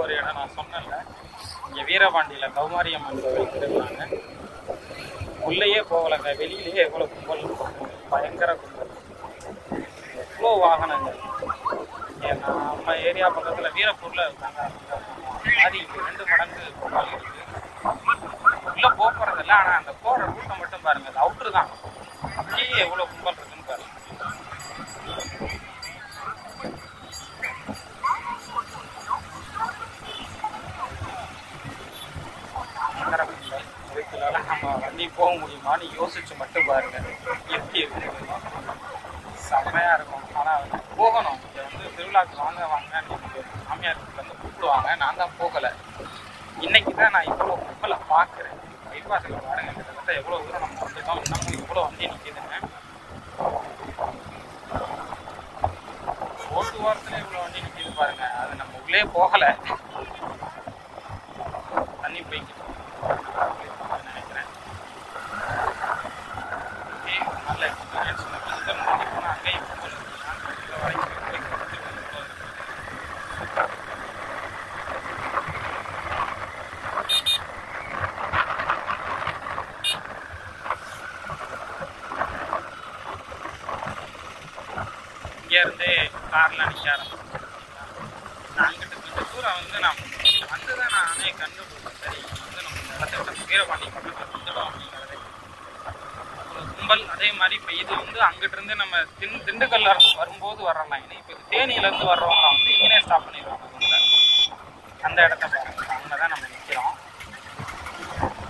ஒரு இடம் நான் சொன்னேன்ல, இங்கே வீரபாண்டியில் கௌமாரியம்மன் கோவில் திருவிழாங்க. உள்ளேயே போகலங்க, வெளியிலேயே எவ்வளோ கும்பல் இருக்கும், பயங்கர கும்பல், எவ்வளோ வாகனங்கள். ஏன்னா நம்ம ஏரியா பக்கத்தில் வீரப்பூரில் இருக்காங்க, அது இங்கே 2 மடங்கு கும்பல் இருக்குது. உள்ளே போகிறது இல்லை, ஆனால் அந்த போகிற ரூட்டை மட்டும் பாருங்கள், அது அவுட்ரு தான், அப்படியே எவ்வளோ கும்பல் இருக்குன்னு பாருங்கள். வண்டி போக முடியுமான்னு யோசிச்சு மட்டும் பாருங்க, எப்படி இருக்கு, செம்மையா இருக்கும். ஆனா போகணும், இங்க வந்து திருவிழாவுக்கு வாங்க வாங்க மாமியாருக்கு வந்து கூப்பிடுவாங்க, நான் தான் போகல. இன்னைக்குதான் நான் இவ்வளவு கும்பல பாக்குறேன். பைபாஸ்ல பாருங்க, கிட்டத்தட்ட எவ்வளவு தூரம் நம்ம வந்துட்டோம், இன்னமும் இவ்வளவு வண்டி நிற்கிதுங்க. ஒரு வாரத்துல இவ்வளவு வண்டி நிற்கிது பாருங்க, அது நம்ம உள்ளே போகல, தண்ணி போய்கிட்டு நினைக்கிறேன். நல்ல எக்ஸ்பீரியன்ஸ் போனால் அங்கேயும் இங்கே இருந்து கார்லாம் நிற்க ஆரம்பிச்சு நான் அங்கிட்ட கொஞ்சம் தூரம் வந்து நான் வந்துதான் நானே கண்டுபிடிச்சேன். சரி வந்து நம்ம நடத்த வீரபாண்டி பக்கத்தில் வந்துடும் அப்படிங்கிறது கும்பல். அதே மாதிரி இப்போ இது வந்து அங்கிட்டிருந்து நம்ம திண்டுக்கல்ல வரும்போது வர்றலாம். ஏன்னா இப்போ தேனியிலேருந்து வர்றவங்க வந்து இங்கே ஸ்டாப் பண்ணிடுவாங்க. அந்த இடத்த பாருங்கள், அங்கே தான் நம்ம நிற்கிறோம்.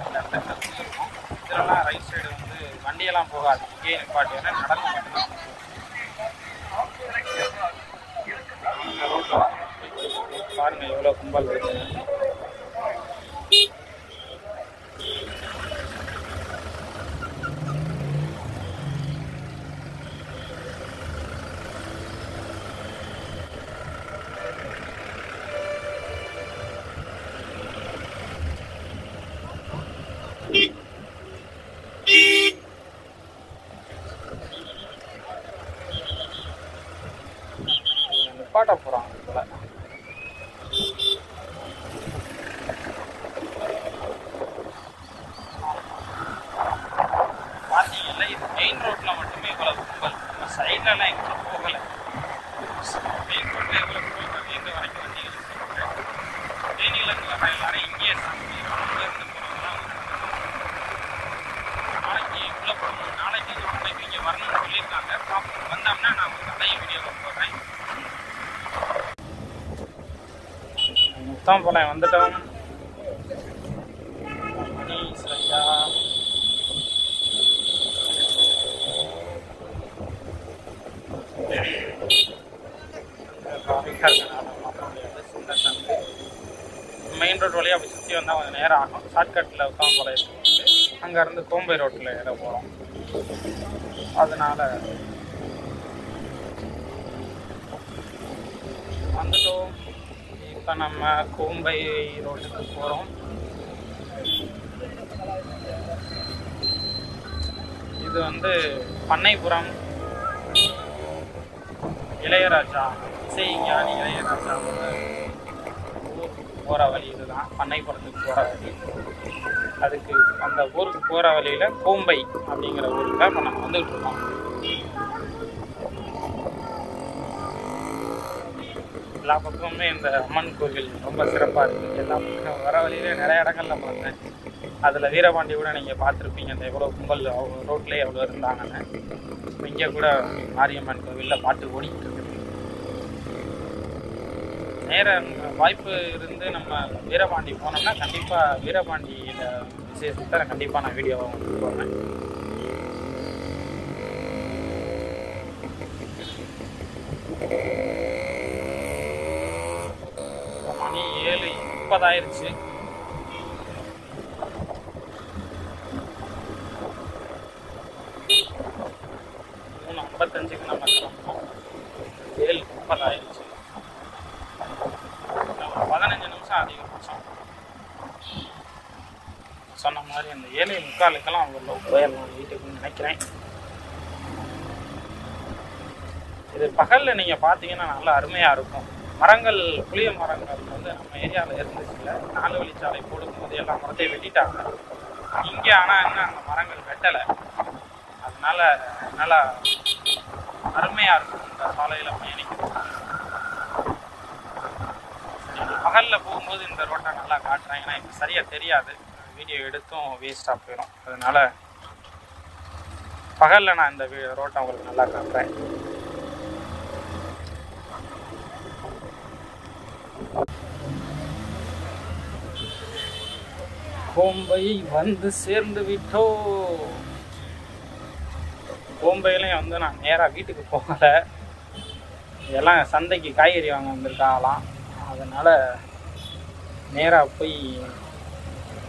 அந்த இடத்துல இருக்கும் இதெல்லாம் ரைட் சைடு வந்து வண்டியெல்லாம் போகாது, இங்கேயே நிற்பாட்டு ஏன்னா நடந்து மட்டும்தான் பாருங்க எவ்வளோ கும்பல் இருக்கு. பாட்ட போறாங்க இதுல பாத்தீங்கல்ல, இது மெயின் ரோட்ல மட்டுமே இவ்வளவு கும்பல், நம்ம சைட்ல எல்லாம் எங்கேயும் போகல. மெயின் ரோட்ல இவ்வளவு கும்பல் எங்க வரைக்கும் வண்டிகள் தேனியிலங்கள்லாம் எல்லாரும் இங்கேயே இருந்து போறவங்களாம். நாளைக்கு உள்ள போகணும், நாளைக்கு இங்கே வரணும்னு சொல்லியிருக்காங்க. பார்ப்போம், வந்தோம்னா நான் உங்களுக்கு அதே வீடியோவை போடுறேன். தான் போல வந்துட்டோம். மெயின் ரோடு வழியாக அப்படி சுற்றி வந்தால் கொஞ்சம் நேரம் ஆகும். ஷார்ட்கட்டில் தான் போல இருக்கு, அங்கேருந்து கோம்பை ரோட்டில் ஏற போகிறோம். அதனால் வந்துட்டோம். இப்போ நம்ம கோம்பை ரோட்டுக்கு போகிறோம். இது வந்து பண்ணைபுரம் இளையராஜா இசைஞானி இளையராஜா ஊருக்கு போகிற வழி இதுதான். பண்ணைபுரத்துக்கு போகிற வழி, அதுக்கு அந்த ஊருக்கு போகிற வழியில் கோம்பை அப்படிங்கிற ஊருக்கு தான் நம்ம வந்துகிட்டு இருக்கோம். எல்லா பக்கமுமே இந்த அம்மன் கோவில் ரொம்ப சிறப்பாக இருக்குது. எல்லா பக்கம் வர வழியிலே நிறைய இடங்கள்லாம் பார்த்தேன். அதில் வீரபாண்டி கூட நீங்கள் பார்த்துருப்பீங்க, அந்த எவ்வளோ கும்பல் அவங்க ரோட்லேயே எவ்வளோ இருந்தாங்கன்னு. இங்கே கூட மாரியம்மன் கோவிலில் பாட்டு ஓடிக்கிட்டு இருக்குது. நேர வாய்ப்பு இருந்து நம்ம வீரபாண்டி போனோம்னா கண்டிப்பாக வீரபாண்டியில் விசேஷத்தை கண்டிப்பாக நான் வீடியோவை உங்களுக்கு போடுறேன். மணி 7:30 ஆயிடுச்சு. மூணு 55க்கு நம்ம கிளம்புறோம். 7:30 ஆயிடுச்சு. 15 நிமிஷம் அதிகபட்சம். சொன்ன மாதிரி அந்த 7:45க்கெல்லாம் அவங்க போயிடலாம் வீட்டுக்குன்னு நினைக்கிறேன். இது பகல்ல நீங்க பாத்தீங்கன்னா நல்லா அருமையா இருக்கும். மரங்கள், புளிய மரங்கள் வந்து நம்ம ஏரியாவில் இருந்துச்சுல. நாலு வழிச்சாலை போடும்போது எல்லா மரத்தையும் வெட்டிட்டாங்க. இங்கே ஆனால் என்ன அந்த மரங்கள் வெட்டலை. அதனால நல்லா அருமையா இருக்கும் இந்த சாலையில பயணிக்கிறது. பகலில் போகும்போது இந்த ரோட்டை நல்லா காட்டுறேன், ஏன்னா இப்போ சரியாக தெரியாது, வீடியோ எடுத்தும் வேஸ்ட்டாக போயிடும். அதனால பகலில் நான் இந்த ரோட்டை உங்களுக்கு நல்லா காட்டுறேன். கோம்பை வந்து சேர்ந்து விட்டோ. கோம்பையிலையும் வந்து நான் நேராக வீட்டுக்கு போகலை, எல்லாம் சந்தைக்கு காய்கறி வாங்க வந்திருக்காங்களாம். அதனால் நேராக போய்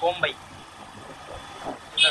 கோம்பை இதை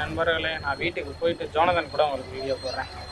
நண்பர்களே, நான் வீட்டுக்கு போயிட்டு ஜோனதன் கூட உங்களுக்கு வீடியோ போடுறேன்.